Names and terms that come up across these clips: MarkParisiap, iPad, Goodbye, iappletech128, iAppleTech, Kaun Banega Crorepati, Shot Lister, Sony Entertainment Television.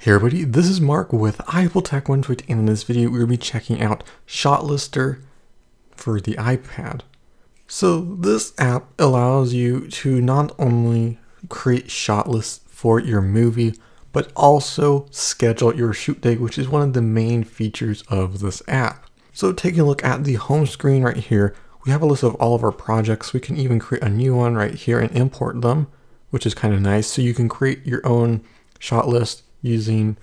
Hey everybody, this is Mark with iAppleTech 128, and in this video we're going to be checking out Shot Lister for the iPad. So this app allows you to not only create shot lists for your movie, but also schedule your shoot day, which is one of the main features of this app. So taking a look at the home screen right here, we have a list of all of our projects. We can even create a new one right here and import them, which is kind of nice. So you can create your own shot list using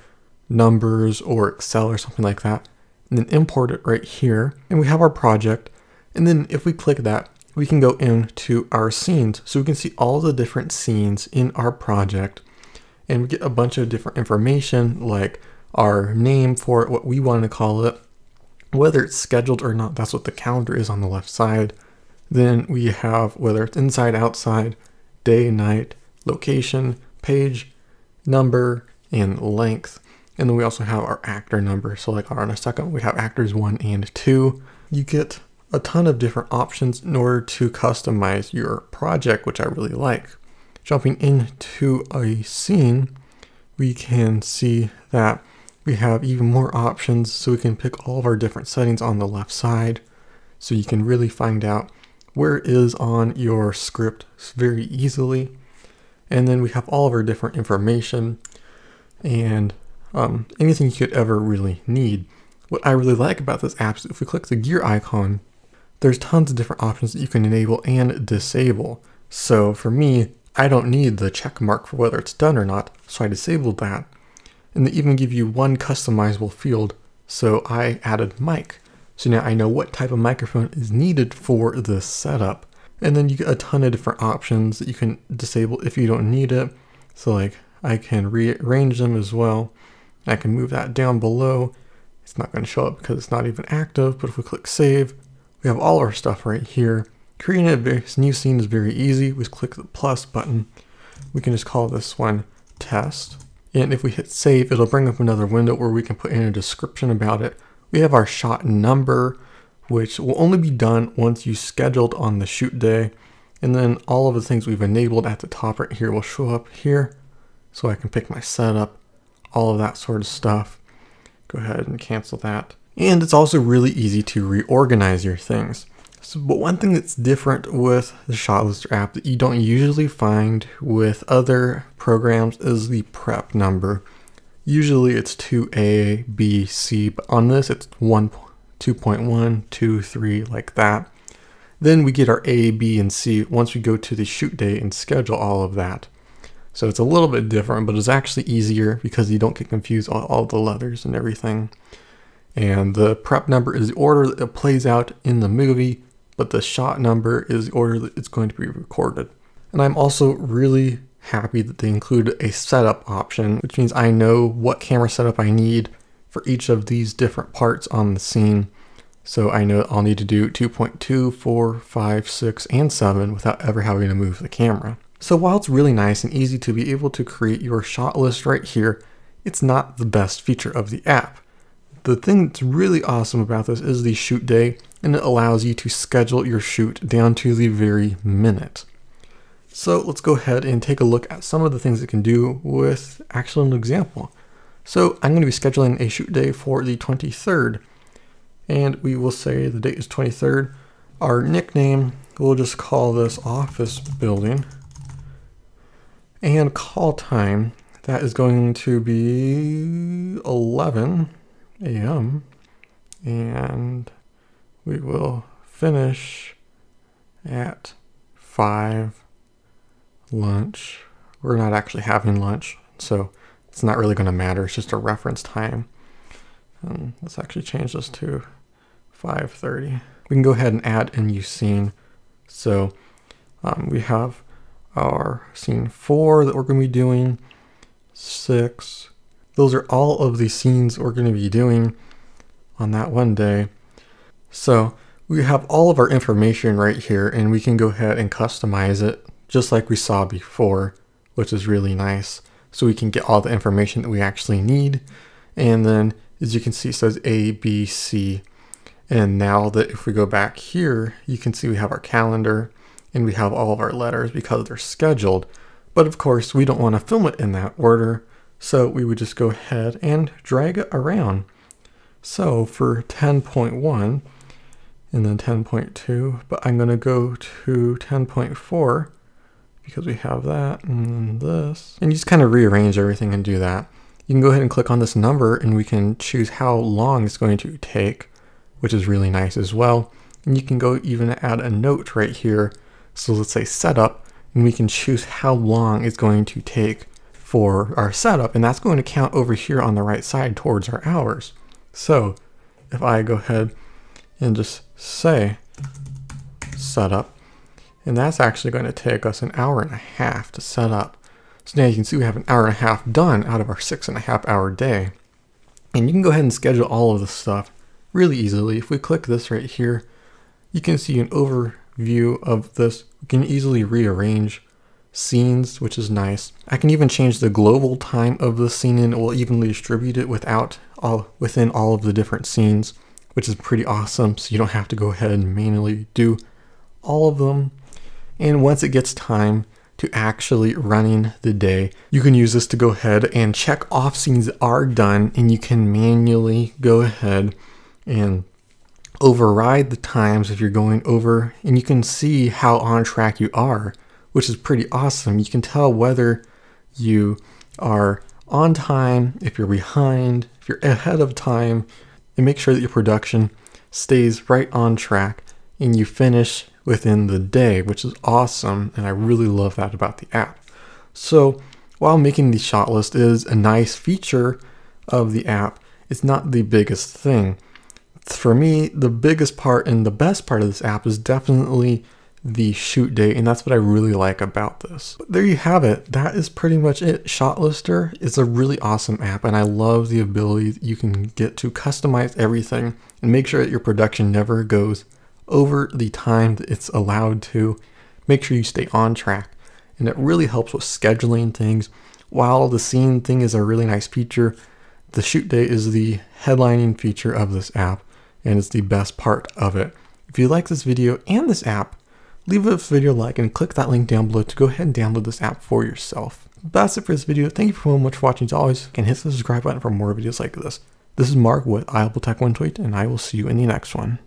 numbers or Excel or something like that, and then import it right here. And we have our project. And then if we click that, we can go into our scenes. So we can see all the different scenes in our project, and we get a bunch of different information like our name for it, what we want to call it, whether it's scheduled or not. That's what the calendar is on the left side. Then we have whether it's inside, outside, day, night, location, page, number, and length. And then we also have our actor number. So like on a second, we have actors 1 and 2. You get a ton of different options in order to customize your project, which I really like. Jumping into a scene, we can see that we have even more options. So we can pick all of our different settings on the left side. So you can really find out where it is on your script very easily. And then we have all of our different information and anything you could ever really need. What I really like about this app is if we click the gear icon, there's tons of different options that you can enable and disable. So for me, I don't need the check mark for whether it's done or not, so I disabled that. And they even give you one customizable field, so I added mic. So now I know what type of microphone is needed for this setup. And then you get a ton of different options that you can disable if you don't need it. So like, I can rearrange them as well. I can move that down below. It's not going to show up because it's not even active, but if we click save, we have all our stuff right here. Creating a new scene is very easy. We just click the plus button. We can just call this one test. And if we hit save, it'll bring up another window where we can put in a description about it. We have our shot number, which will only be done once you scheduled on the shoot day. And then all of the things we've enabled at the top right here will show up here. So I can pick my setup, all of that sort of stuff. Go ahead and cancel that. And it's also really easy to reorganize your things. So, but one thing that's different with the Shot Lister app that you don't usually find with other programs is the prep number. Usually it's 2A, B, C, but on this it's 1, 2.1, 2, 3, like that. Then we get our A, B, and C once we go to the shoot day and schedule all of that. So it's a little bit different, but it's actually easier because you don't get confused on all the letters and everything. And the prep number is the order that it plays out in the movie, but the shot number is the order that it's going to be recorded. And I'm also really happy that they included a setup option, which means I know what camera setup I need for each of these different parts on the scene. So I know I'll need to do 2.2, 4, 5, 6, and 7 without ever having to move the camera. So while it's really nice and easy to be able to create your shot list right here, it's not the best feature of the app. The thing that's really awesome about this is the shoot day, and it allows you to schedule your shoot down to the very minute. So let's go ahead and take a look at some of the things it can do with actually an example. So I'm going to be scheduling a shoot day for the 23rd, and we will say the date is 23rd. Our nickname, we'll just call this office building. And call time, that is going to be 11 AM, and we will finish at 5. Lunch, we're not actually having lunch, so it's not really going to matter, it's just a reference time. Let's actually change this to 5:30. We can go ahead and add a new scene. So we have our scene 4 that we're going to be doing, 6. Those are all of the scenes we're going to be doing on that one day. So we have all of our information right here, and we can go ahead and customize it just like we saw before, which is really nice. So we can get all the information that we actually need. And then as you can see, it says A, B, C. And now that if we go back here, you can see we have our calendar, and we have all of our letters because they're scheduled. But of course, we don't want to film it in that order. So we would just go ahead and drag it around. So for 10.1 and then 10.2, but I'm going to go to 10.4 because we have that and this. And you just kind of rearrange everything and do that. You can go ahead and click on this number and we can choose how long it's going to take, which is really nice as well. And you can go even add a note right here. So let's say setup, and we can choose how long it's going to take for our setup. And that's going to count over here on the right side towards our hours. So if I go ahead and just say setup, and that's actually going to take us 1.5 hours to set up. So now you can see we have 1.5 hours done out of our 6.5 hour day. And you can go ahead and schedule all of this stuff really easily. If we click this right here, you can see an overview of this. You can easily rearrange scenes, which is nice. I can even change the global time of the scene and it will evenly distribute it within all of the different scenes, which is pretty awesome. So you don't have to go ahead and manually do all of them. And once it gets time to actually running the day, you can use this to go ahead and check off scenes that are done, and you can manually go ahead and override the times if you're going over, and you can see how on track you are, which is pretty awesome. You can tell whether you are on time, if you're behind, if you're ahead of time, and make sure that your production stays right on track and you finish within the day, which is awesome. And I really love that about the app. So while making the shot list is a nice feature of the app, it's not the biggest thing. For me, the biggest part and the best part of this app is definitely the shoot date, and that's what I really like about this. But there you have it. That is pretty much it. Shot Lister is a really awesome app, and I love the ability that you can get to customize everything and make sure that your production never goes over the time that it's allowed to. Make sure you stay on track, and it really helps with scheduling things. While the scene thing is a really nice feature, the shoot date is the headlining feature of this app, and it's the best part of it. If you like this video and this app, leave this video a like and click that link down below to go ahead and download this app for yourself. That's it for this video. Thank you so much for watching. As always, you can hit the subscribe button for more videos like this. This is Mark with iAppleTech1Tweet, and I will see you in the next one.